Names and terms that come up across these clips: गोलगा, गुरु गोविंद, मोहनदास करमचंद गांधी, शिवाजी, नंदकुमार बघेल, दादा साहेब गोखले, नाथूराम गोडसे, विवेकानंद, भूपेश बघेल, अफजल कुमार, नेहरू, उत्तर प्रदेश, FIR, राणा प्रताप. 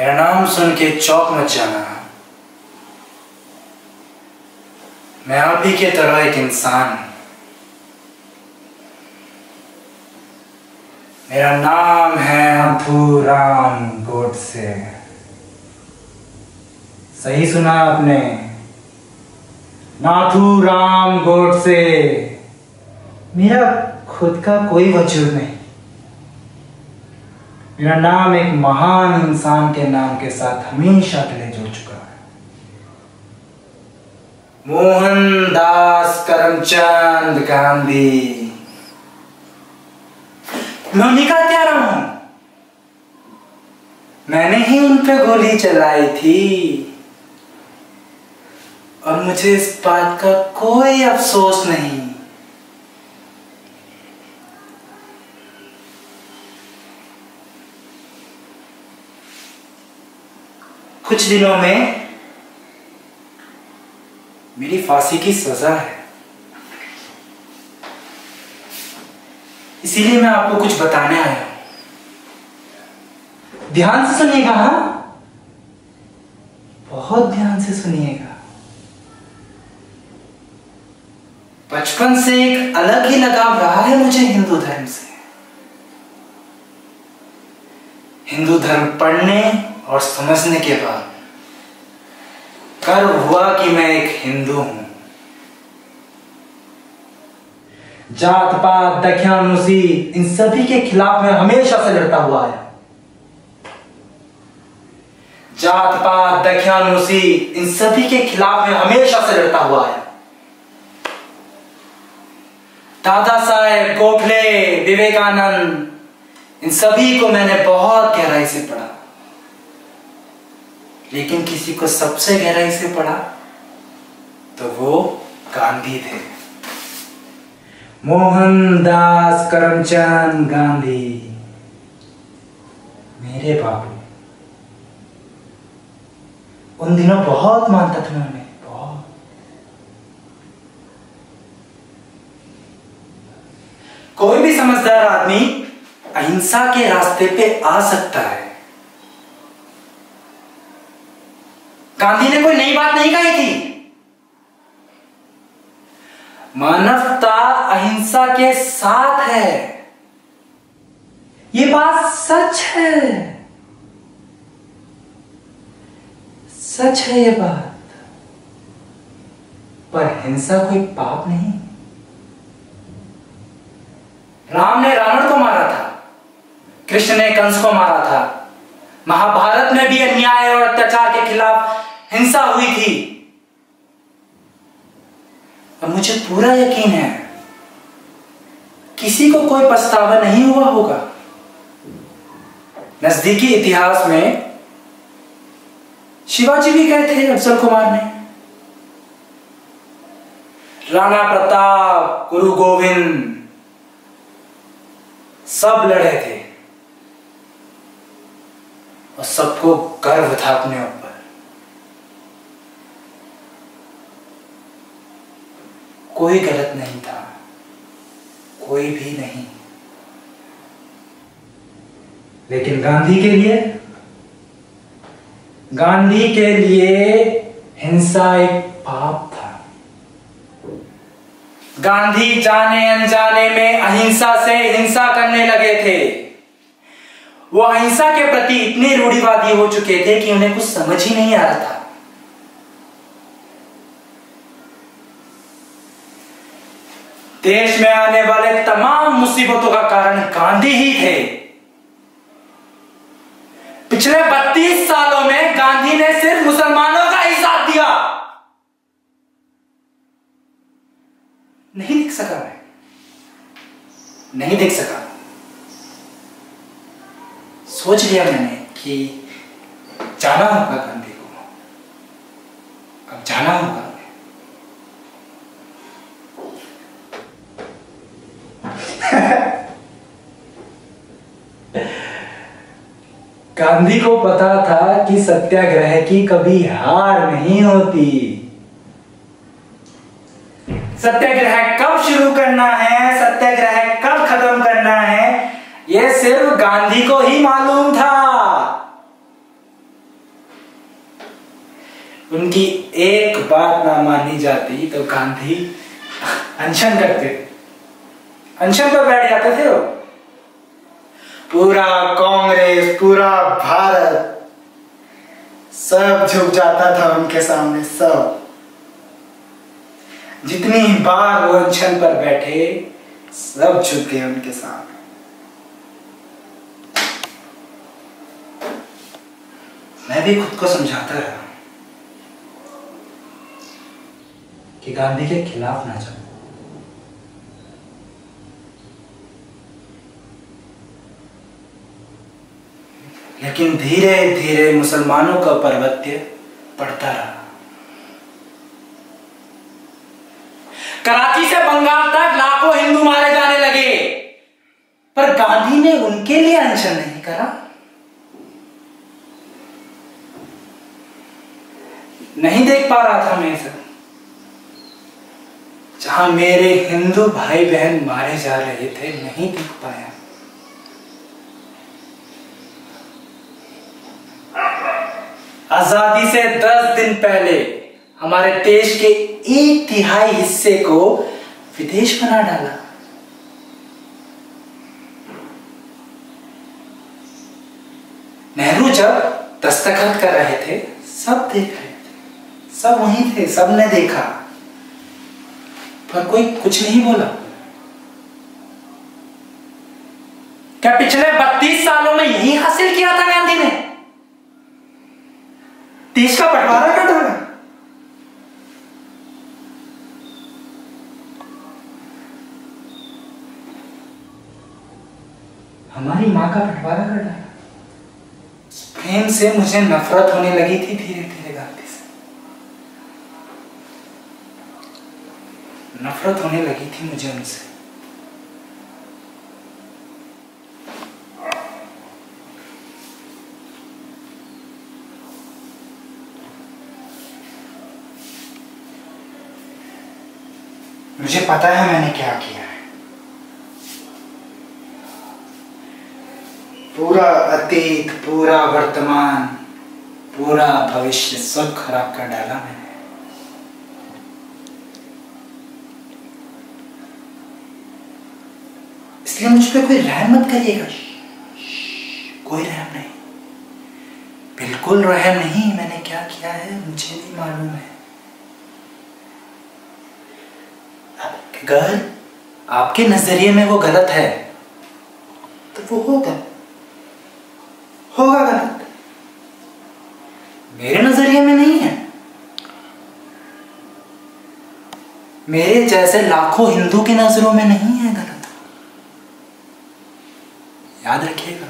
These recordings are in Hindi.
मेरा नाम सुन के चौंक मत जाना, मैं आप ही के तरह एक इंसान। मेरा नाम है नाथूराम गोडसे। सही सुना आपने, नाथूराम गोडसे। मेरा खुद का कोई वजूद नहीं, मेरा नाम एक महान इंसान के नाम के साथ हमेशा के लिए जुड़ चुका है। मोहनदास करमचंद गांधी। मैं उन्हीं का त्यारा हूं, मैंने ही उन पर गोली चलाई थी और मुझे इस बात का कोई अफसोस नहीं। कुछ दिनों में मेरी फांसी की सजा है, इसीलिए मैं आपको कुछ बताने आया हूं। ध्यान से सुनिएगा, बहुत ध्यान से सुनिएगा। 55 से एक अलग ही लगाव रहा है मुझे हिंदू धर्म से। हिंदू धर्म पढ़ने और समझने के बाद गर्व हुआ कि मैं एक हिंदू हूं। जात पात दख्यानुसी इन सभी के खिलाफ मैं हमेशा से लड़ता हुआ आया। जात पात दख्यानुसी इन सभी के खिलाफ मैं हमेशा से लड़ता हुआ आया। दादा साहेब गोखले, विवेकानंद, इन सभी को मैंने बहुत गहराई से पढ़ा, लेकिन किसी को सबसे गहराई से पढ़ा तो वो गांधी थे। मोहनदास करमचंद गांधी, मेरे बाबू। उन दिनों बहुत मानता था मैं उन्हें, बहुत। कोई भी समझदार आदमी अहिंसा के रास्ते पे आ सकता है। गांधी ने कोई नई बात नहीं कही थी। मानवता अहिंसा के साथ है, ये बात सच है। सच है ये बात, पर हिंसा कोई पाप नहीं। राम ने रावण को मारा था, कृष्ण ने कंस को मारा था। महाभारत में भी अन्याय और अत्याचार के खिलाफ हिंसा हुई थी। और मुझे पूरा यकीन है किसी को कोई पछतावा नहीं हुआ होगा। नजदीकी इतिहास में शिवाजी भी गए थे, अफजल कुमार ने। राणा प्रताप, गुरु गोविंद, सब लड़े थे और सबको गर्व था अपने ऊपर। कोई गलत नहीं था, कोई भी नहीं। लेकिन गांधी के लिए हिंसा एक पाप था। गांधी जाने अनजाने में अहिंसा से हिंसा करने लगे थे। वो अहिंसा के प्रति इतने रूढ़िवादी हो चुके थे कि उन्हें कुछ समझ ही नहीं आ रहा था। देश में आने वाले तमाम मुसीबतों का कारण गांधी ही थे। पिछले 32 सालों में गांधी ने सिर्फ मुसलमानों का ही साथ दिया। नहीं दिख सका। सोच लिया मैंने कि जाना होगा गांधी को, अब जाना होगा। गांधी को पता था कि सत्याग्रह की कभी हार नहीं होती। सत्याग्रह कब शुरू करना है, सत्याग्रह कब खत्म करना है, यह सिर्फ गांधी को ही मालूम था। उनकी एक बात ना मानी जाती तो गांधी अनशन करते, अनशन पर बैठ जाते थे वो। पूरा कांग्रेस, पूरा भारत सब झुक जाता था उनके सामने। सब जितनी बार वो अनशन पर बैठे सब झुक गए उनके सामने। मैं भी खुद को समझाता रहा कि गांधी के खिलाफ ना चलो, लेकिन धीरे धीरे मुसलमानों का परवत्य बढ़ता रहा। कराची से बंगाल तक लाखों हिंदू मारे जाने लगे, पर गांधी ने उनके लिए अनशन नहीं करा। नहीं देख पा रहा था मैं सब, जहां मेरे हिंदू भाई बहन मारे जा रहे थे नहीं देख पाया। आजादी से 10 दिन पहले हमारे देश के 1/3 हिस्से को विदेश बना डाला। नेहरू जब दस्तखत कर रहे थे सब देख रहे थे, सब वहीं थे, सबने देखा, पर कोई कुछ नहीं बोला। क्या पिछले 32 सालों में यही हासिल किया था गांधी ने? देश का बंटवारा कर देना। हमारी माँ का बंटवारा कर डाला। प्रेम से मुझे नफरत होने लगी थी धीरे धीरे गांधी से। नफरत होने लगी थी मुझे उनसे। मुझे पता है मैंने क्या किया है। पूरा अतीत, पूरा वर्तमान, पूरा भविष्य सब खराब कर डाला मैंने। इसलिए मुझ पर कोई रहम मत करिएगा। कोई रहम नहीं, बिल्कुल रहम नहीं। मैंने क्या किया है मुझे नहीं मालूम है। अगर आपके नजरिए में वो गलत है तो वो होगा गलत। मेरे नजरिए में नहीं है। मेरे जैसे लाखों हिंदू की नजरों में नहीं है गलत। याद रखिएगा।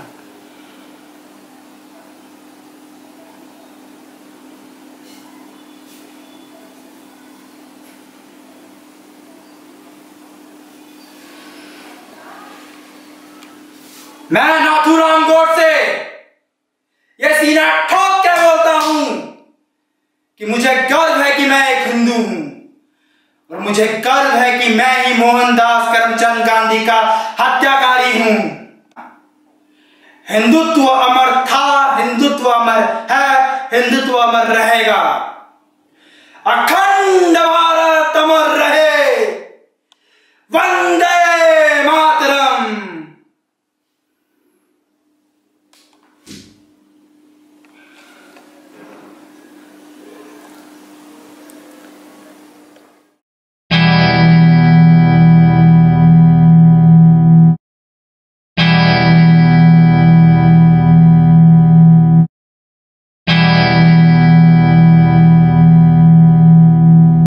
मैं नाथूराम गोडसे ये सीना ठोक के बोलता हूं कि मुझे गर्व है कि मैं एक हिंदू हूं, और मुझे गर्व है कि मैं ही मोहनदास करमचंद गांधी का हत्याकारी हूं। हिंदुत्व अमर था, हिंदुत्व अमर है, हिंदुत्व अमर रहेगा।